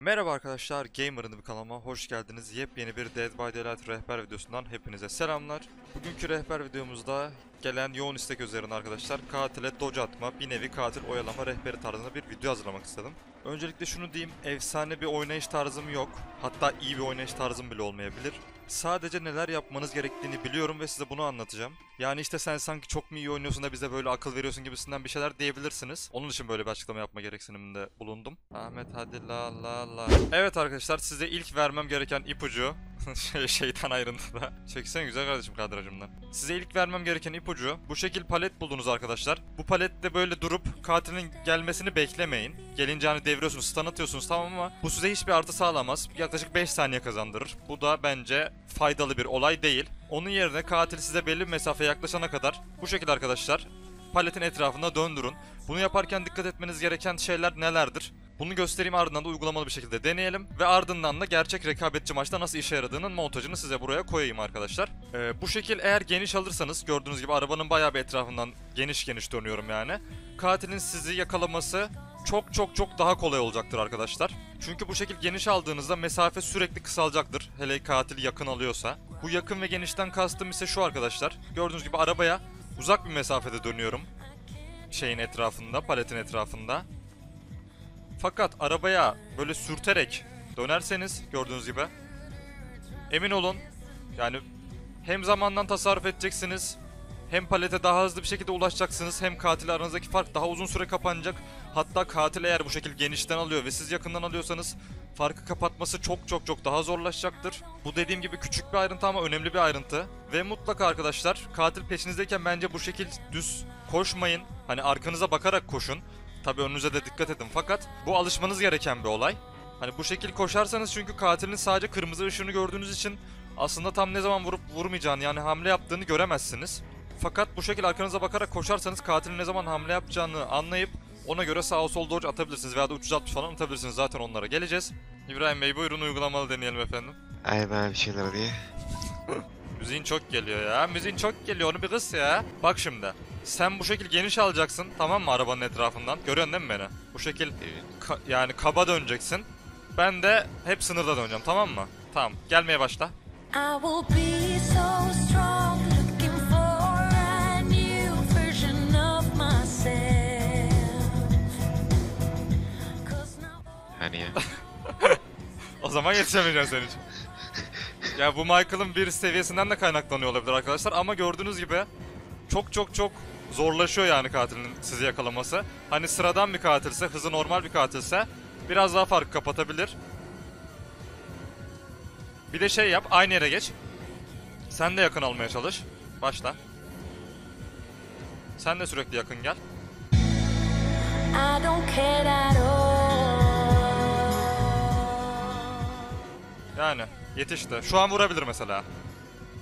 Merhaba arkadaşlar, Gamer'ın bir kanalıma hoş geldiniz. Yepyeni bir Dead by Daylight rehber videosundan hepinize selamlar. Bugünkü rehber videomuzda gelen yoğun istek üzerine arkadaşlar katile dodge atma, bir nevi katil oyalama rehberi tarzında bir video hazırlamak istedim. Öncelikle şunu diyeyim, efsane bir oynayış tarzım yok. Hatta iyi bir oynayış tarzım bile olmayabilir. Sadece neler yapmanız gerektiğini biliyorum ve size bunu anlatacağım. Yani işte sen sanki çok mu iyi oynuyorsun da bize böyle akıl veriyorsun gibisinden bir şeyler diyebilirsiniz. Onun için böyle bir açıklama yapma gereksiniminde bulundum. Ahmet hadi la la la. Evet arkadaşlar, size ilk vermem gereken ipucu şeytan ayrıntıda. Çeksene güzel kardeşim kadrajımdan. Size ilk vermem gereken ipucu, bu şekil palet buldunuz arkadaşlar. Bu palette böyle durup katilin gelmesini beklemeyin. Gelince hani deviriyorsunuz, stun atıyorsunuz, tamam mı? Bu size hiçbir artı sağlamaz. Yaklaşık 5 saniye kazandırır. Bu da bence faydalı bir olay değil. Onun yerine katil size belli bir mesafeye yaklaşana kadar bu şekilde arkadaşlar paletin etrafında döndürün. Bunu yaparken dikkat etmeniz gereken şeyler nelerdir? Bunu göstereyim, ardından da uygulamalı bir şekilde deneyelim ve ardından da gerçek rekabetçi maçta nasıl işe yaradığının montajını size buraya koyayım arkadaşlar. Bu şekil eğer geniş alırsanız, gördüğünüz gibi arabanın bayağı bir etrafından geniş dönüyorum yani. Katilin sizi yakalaması çok daha kolay olacaktır arkadaşlar. Çünkü bu şekil geniş aldığınızda mesafe sürekli kısalacaktır. Hele katil yakın alıyorsa. Bu yakın ve genişten kastım ise şu arkadaşlar. Gördüğünüz gibi arabaya uzak bir mesafede dönüyorum. Şeyin etrafında, paletin etrafında. Fakat arabaya böyle sürterek dönerseniz gördüğünüz gibi, emin olun yani hem zamandan tasarruf edeceksiniz, hem palete daha hızlı bir şekilde ulaşacaksınız, hem katille aranızdaki fark daha uzun süre kapanacak. Hatta katil eğer bu şekil genişten alıyor ve siz yakından alıyorsanız farkı kapatması çok daha zorlaşacaktır. Bu dediğim gibi küçük bir ayrıntı ama önemli bir ayrıntı. Ve mutlaka arkadaşlar katil peşinizdeyken bence bu şekil düz koşmayın. Hani arkanıza bakarak koşun. Tabii önünüze de dikkat edin, fakat bu alışmanız gereken bir olay. Hani bu şekil koşarsanız, çünkü katilin sadece kırmızı ışığını gördüğünüz için aslında tam ne zaman vurup vurmayacağını, yani hamle yaptığını göremezsiniz. Fakat bu şekil arkanıza bakarak koşarsanız katilin ne zaman hamle yapacağını anlayıp ona göre sağa sol dodge atabilirsiniz veya da 360 falan atabilirsiniz, zaten onlara geleceğiz. İbrahim Bey buyurun, uygulamalı deneyelim efendim. Ay ben bir şeyler diye. Müziğin çok geliyor ya, müziğin çok geliyor, onu bir kız ya. Bak şimdi. Sen bu şekil geniş alacaksın, tamam mı, arabanın etrafından? Görüyorsun değil mi beni? Bu şekil yani kaba döneceksin. Ben de hep sınırda döneceğim, tamam mı? Tamam, gelmeye başla. Hani ya? O zaman yetişemeyeceğim senin için. Ya bu Michael'ın bir seviyesinden de kaynaklanıyor olabilir arkadaşlar, ama gördüğünüz gibi çok zorlaşıyor yani katilin sizi yakalaması. Hani sıradan bir katilse, hızı normal bir katilse biraz daha farkı kapatabilir. Bir de şey yap, aynı yere geç. Sen de yakın almaya çalış. Başla. Sen de sürekli yakın gel. Yani yetişti. Şu an vurabilir mesela.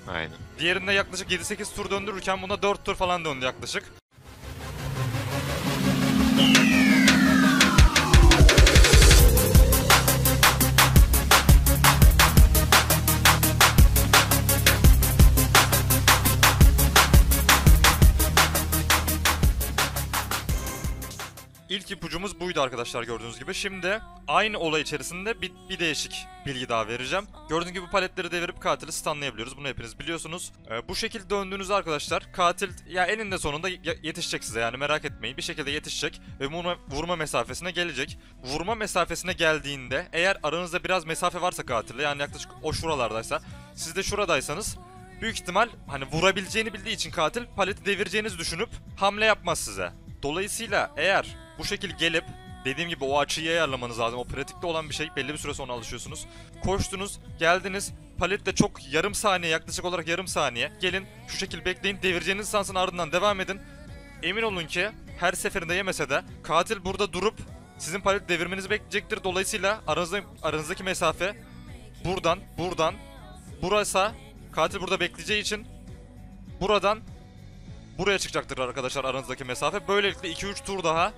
Aynen. Diğerinde yaklaşık 7-8 tur döndürürken bunda 4 tur falan döndü yaklaşık. İlk ipucumuz buydu arkadaşlar, gördüğünüz gibi. Şimdi aynı olay içerisinde bir değişik bilgi daha vereceğim. Gördüğünüz gibi paletleri devirip katili stunlayabiliyoruz. Bunu hepiniz biliyorsunuz. Bu şekilde döndüğünüzde arkadaşlar katil ya eninde sonunda yetişecek size, yani merak etmeyin. Bir şekilde yetişecek ve vurma mesafesine gelecek. Vurma mesafesine geldiğinde eğer aranızda biraz mesafe varsa katille, yani yaklaşık o şuralardaysa, siz de şuradaysanız, büyük ihtimal hani vurabileceğini bildiği için katil paleti devireceğinizi düşünüp hamle yapmaz size. Dolayısıyla eğer bu şekil gelip, dediğim gibi o açıyı ayarlamanız lazım. O pratikte olan bir şey. Belli bir süre sonra alışıyorsunuz. Koştunuz, geldiniz. Paletle çok yarım saniye, yaklaşık olarak yarım saniye. Gelin, şu şekil bekleyin. Devireceğiniz sansın, ardından devam edin. Emin olun ki her seferinde yemese de katil burada durup sizin paleti devirmenizi bekleyecektir. Dolayısıyla aranızdaki mesafe buradan. Burası katil burada bekleyeceği için buradan buraya çıkacaktır arkadaşlar aranızdaki mesafe. Böylelikle 2-3 tur daha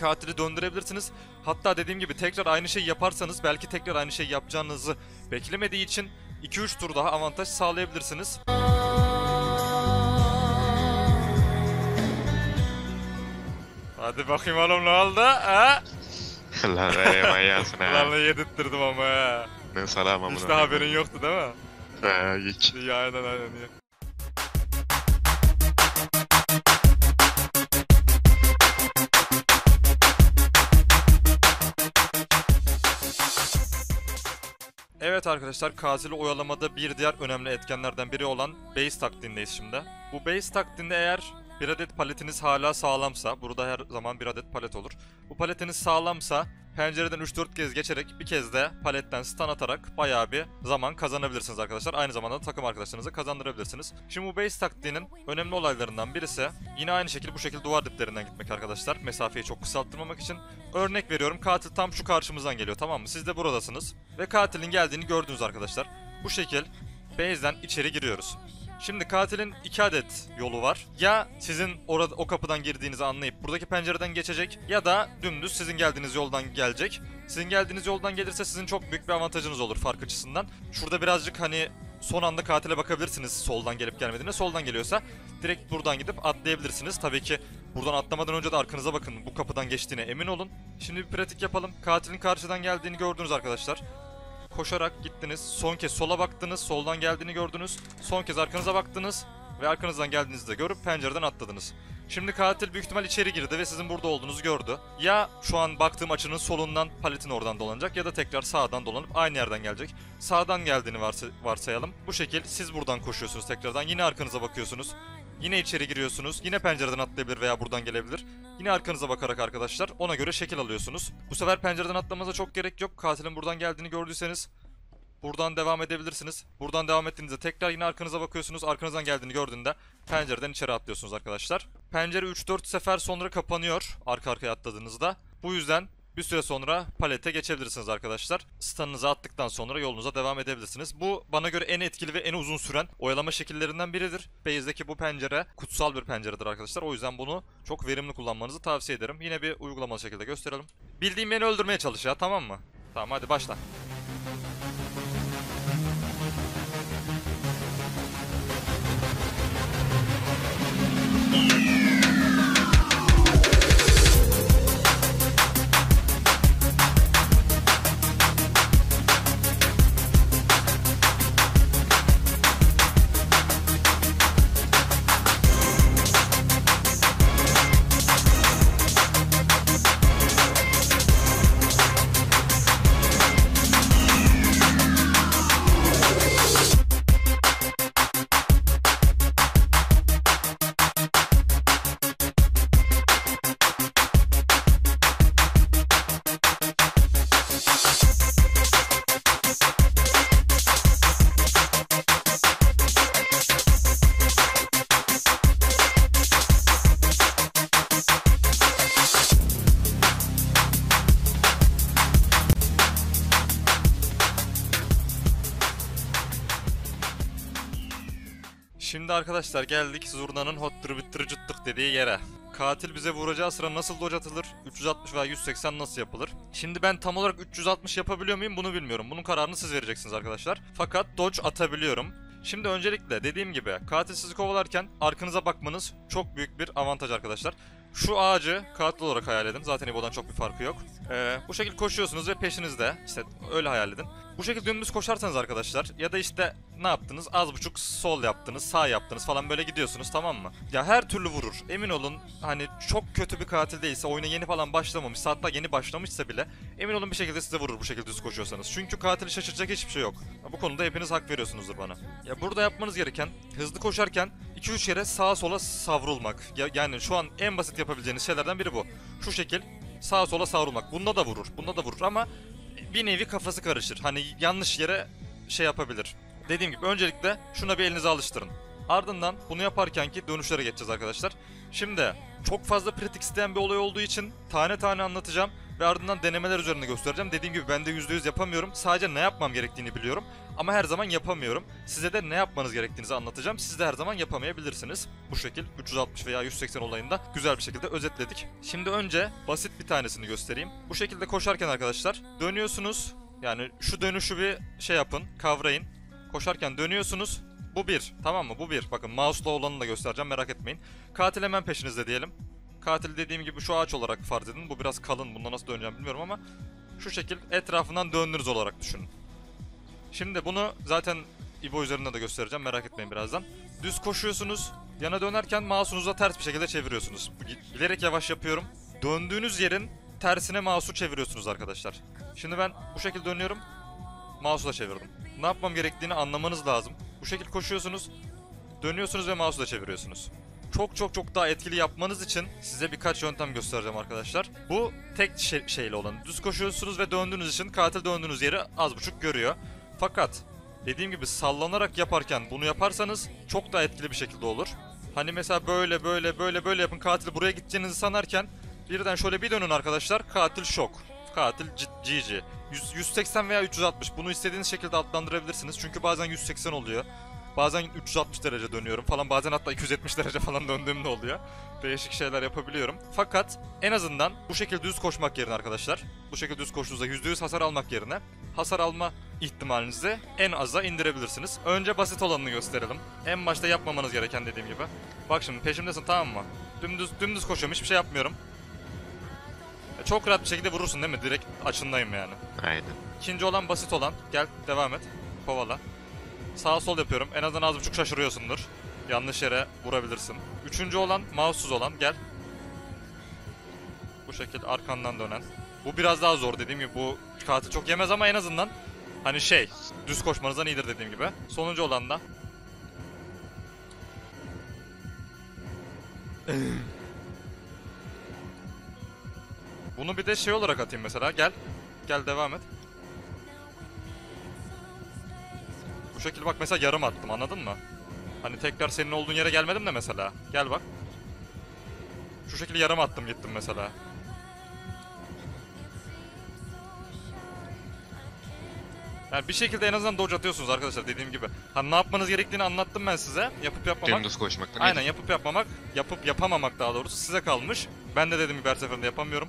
katili döndürebilirsiniz. Hatta dediğim gibi tekrar aynı şeyi yaparsanız, belki tekrar aynı şeyi yapacağınızı beklemediği için 2-3 tur daha avantaj sağlayabilirsiniz. Hadi bakayım oğlum, ne oldu? Lan ey manyasın ha. Lan yedirttirdim ama ha. Ne salam amına. Hiç de haberin yoktu değil mi? He hiç. Yaydan aynen. Evet arkadaşlar, Kazi'li oyalamada bir diğer önemli etkenlerden biri olan base taktiğindeyiz şimdi. Bu base taktiğinde eğer bir adet paletiniz hala sağlamsa, burada her zaman bir adet palet olur. Bu paletiniz sağlamsa pencereden 3-4 kez geçerek bir kez de paletten stun atarak bayağı bir zaman kazanabilirsiniz arkadaşlar. Aynı zamanda takım arkadaşlarınızı kazandırabilirsiniz. Şimdi bu base taktiğinin önemli olaylarından birisi yine aynı şekilde bu şekilde duvar diplerinden gitmek arkadaşlar. Mesafeyi çok kısalttırmamak için. Örnek veriyorum, katil tam şu karşımızdan geliyor, tamam mı? Siz de buradasınız ve katilin geldiğini gördünüz arkadaşlar. Bu şekil base'den içeri giriyoruz. Şimdi katilin 2 adet yolu var. Ya sizin orada o kapıdan girdiğinizi anlayıp buradaki pencereden geçecek ya da dümdüz sizin geldiğiniz yoldan gelecek. Sizin geldiğiniz yoldan gelirse sizin çok büyük bir avantajınız olur fark açısından. Şurada birazcık hani son anda katile bakabilirsiniz soldan gelip gelmediğine. Soldan geliyorsa direkt buradan gidip atlayabilirsiniz. Tabii ki buradan atlamadan önce de arkanıza bakın, bu kapıdan geçtiğine emin olun. Şimdi bir pratik yapalım. Katilin karşıdan geldiğini gördünüz arkadaşlar. Koşarak gittiniz, son kez sola baktınız, soldan geldiğini gördünüz, son kez arkanıza baktınız ve arkanızdan geldiğinizi de görüp pencereden atladınız. Şimdi katil büyük ihtimal içeri girdi ve sizin burada olduğunuzu gördü. Ya şu an baktığım açının solundan paletin oradan dolanacak ya da tekrar sağdan dolanıp aynı yerden gelecek. Sağdan geldiğini varsayalım. Bu şekil siz buradan koşuyorsunuz tekrardan, yine arkanıza bakıyorsunuz. Yine içeri giriyorsunuz, yine pencereden atlayabilir veya buradan gelebilir. Yine arkanıza bakarak arkadaşlar ona göre şekil alıyorsunuz. Bu sefer pencereden atlamanıza çok gerek yok. Katilin buradan geldiğini gördüyseniz buradan devam edebilirsiniz. Buradan devam ettiğinizde tekrar yine arkanıza bakıyorsunuz. Arkanızdan geldiğini gördüğünde pencereden içeri atlıyorsunuz arkadaşlar. Pencere 3-4 sefer sonra kapanıyor arka arkaya atladığınızda. Bu yüzden bir süre sonra palete geçebilirsiniz arkadaşlar. Stun'ınızı attıktan sonra yolunuza devam edebilirsiniz. Bu bana göre en etkili ve en uzun süren oyalama şekillerinden biridir. Base'deki bu pencere kutsal bir penceredir arkadaşlar. O yüzden bunu çok verimli kullanmanızı tavsiye ederim. Yine bir uygulamalı şekilde gösterelim. Bildiğim beni öldürmeye çalış ya, tamam mı? Tamam hadi başla. Şimdi arkadaşlar geldik Zurna'nın hot bittır cıttık dediği yere. Katil bize vuracağı sıra nasıl dodge atılır? 360 veya 180 nasıl yapılır? Şimdi ben tam olarak 360 yapabiliyor muyum bunu bilmiyorum. Bunun kararını siz vereceksiniz arkadaşlar. Fakat dodge atabiliyorum. Şimdi öncelikle dediğim gibi katil sizi kovalarken arkanıza bakmanız çok büyük bir avantaj arkadaşlar. Şu ağacı katil olarak hayal edin. Zaten İbo'dan çok bir farkı yok. Bu şekilde koşuyorsunuz ve peşinizde. İşte öyle hayal edin. Bu şekilde dümdüz koşarsanız arkadaşlar ya da işte ne yaptınız? Az buçuk sol yaptınız, sağ yaptınız falan böyle gidiyorsunuz, tamam mı? Ya her türlü vurur. Emin olun hani çok kötü bir katil değilse, oyuna yeni falan başlamamışsa, hatta yeni başlamışsa bile emin olun bir şekilde size vurur bu şekilde düz koşuyorsanız. Çünkü katili şaşırtacak hiçbir şey yok. Ya bu konuda hepiniz hak veriyorsunuzdur bana. Ya burada yapmanız gereken hızlı koşarken 2-3 yere sağa sola savrulmak. Yani şu an en basit yapabileceğiniz şeylerden biri bu. Şu şekil sağa sola savrulmak. Bunda da vurur. Bunda da vurur ama bir nevi kafası karışır. Hani yanlış yere şey yapabilir. Dediğim gibi öncelikle şuna bir elinize alıştırın. Ardından bunu yaparkenki dönüşlere geçeceğiz arkadaşlar. Şimdi çok fazla pratik isteyen bir olay olduğu için tane tane anlatacağım ve ardından denemeler üzerinde göstereceğim. Dediğim gibi ben de %100 yapamıyorum. Sadece ne yapmam gerektiğini biliyorum ama her zaman yapamıyorum. Size de ne yapmanız gerektiğinizi anlatacağım. Siz de her zaman yapamayabilirsiniz. Bu şekil 360 veya 180 olayında güzel bir şekilde özetledik. Şimdi önce basit bir tanesini göstereyim. Bu şekilde koşarken arkadaşlar dönüyorsunuz. Yani şu dönüşü bir şey yapın, kavrayın. Koşarken dönüyorsunuz. Bu bir, tamam mı? Bu bir. Bakın mouse'la olanı da göstereceğim, merak etmeyin. Katil hemen peşinizde diyelim. Katil dediğim gibi şu ağaç olarak farz edin. Bu biraz kalın. Bundan nasıl döneceğim bilmiyorum ama şu şekil etrafından döndünüz olarak düşünün. Şimdi bunu zaten İbo üzerinde de göstereceğim. Merak etmeyin birazdan. Düz koşuyorsunuz. Yana dönerken mouse'unuzu ters bir şekilde çeviriyorsunuz. Bilerek yavaş yapıyorum. Döndüğünüz yerin tersine mouse'u çeviriyorsunuz arkadaşlar. Şimdi ben bu şekilde dönüyorum. Mouse'u da çevirdim. Ne yapmam gerektiğini anlamanız lazım. Bu şekilde koşuyorsunuz. Dönüyorsunuz ve mouse'u da çeviriyorsunuz. Çok daha etkili yapmanız için size birkaç yöntem göstereceğim arkadaşlar. Bu tek şeyle olan. Düz koşuyorsunuz ve döndüğünüz için katil döndüğünüz yeri az buçuk görüyor. Fakat dediğim gibi sallanarak yaparken bunu yaparsanız çok daha etkili bir şekilde olur. Hani mesela böyle yapın, katil buraya gideceğinizi sanarken birden şöyle bir dönün arkadaşlar, katil şok. Katil GG. 180 veya 360, bunu istediğiniz şekilde adlandırabilirsiniz çünkü bazen 180 oluyor. Bazen 360 derece dönüyorum falan, bazen hatta 270 derece falan döndüğümde oluyor. Değişik şeyler yapabiliyorum. Fakat en azından bu şekilde düz koşmak yerine arkadaşlar, bu şekilde düz koştuğunuzda %100 hasar almak yerine hasar alma ihtimalinizi en aza indirebilirsiniz. Önce basit olanını gösterelim. En başta yapmamanız gereken dediğim gibi. Bak şimdi peşimdesin, tamam mı? Dümdüz koşuyorum, hiçbir şey yapmıyorum. Çok rahat bir şekilde vurursun değil mi? Direkt açındayım yani. Aynen. İkinci olan basit olan. Gel devam et. Kovala. Sağ sol yapıyorum. En azından az buçuk şaşırıyorsundur. Yanlış yere vurabilirsin. Üçüncü olan mouse'suz olan. Gel. Bu şekilde arkandan dönen. Bu biraz daha zor dediğim gibi. Bu katil çok yemez ama en azından hani şey, düz koşmanızdan iyidir dediğim gibi. Sonuncu olan da. Bunu bir de şey olarak atayım mesela. Gel. Gel devam et. Bu şekilde bak mesela yarım attım, anladın mı? Hani tekrar senin olduğun yere gelmedim de mesela. Gel bak. Şu şekilde yarım attım gittim mesela. Yani bir şekilde en azından dodge atıyorsunuz arkadaşlar dediğim gibi. Hani ne yapmanız gerektiğini anlattım ben size. Yapıp yapmamak. Dümdüz koşmak. Aynen, yapıp yapmamak. Yapıp yapamamak daha doğrusu size kalmış. Ben de dediğim gibi her seferinde yapamıyorum.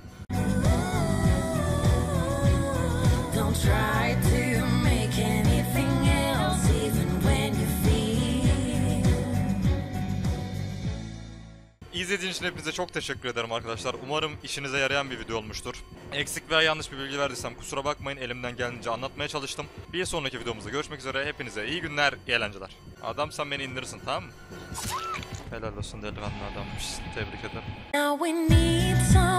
İzlediğiniz için hepinize çok teşekkür ederim arkadaşlar. Umarım işinize yarayan bir video olmuştur. Eksik veya yanlış bir bilgi verdiysem kusura bakmayın. Elimden geldiğince anlatmaya çalıştım. Bir sonraki videomuzda görüşmek üzere. Hepinize iyi günler, iyi eğlenceler. Adam sen beni indirirsin, tamam mı? Helal olsun, delikanlı adammışsın. Tebrik ederim.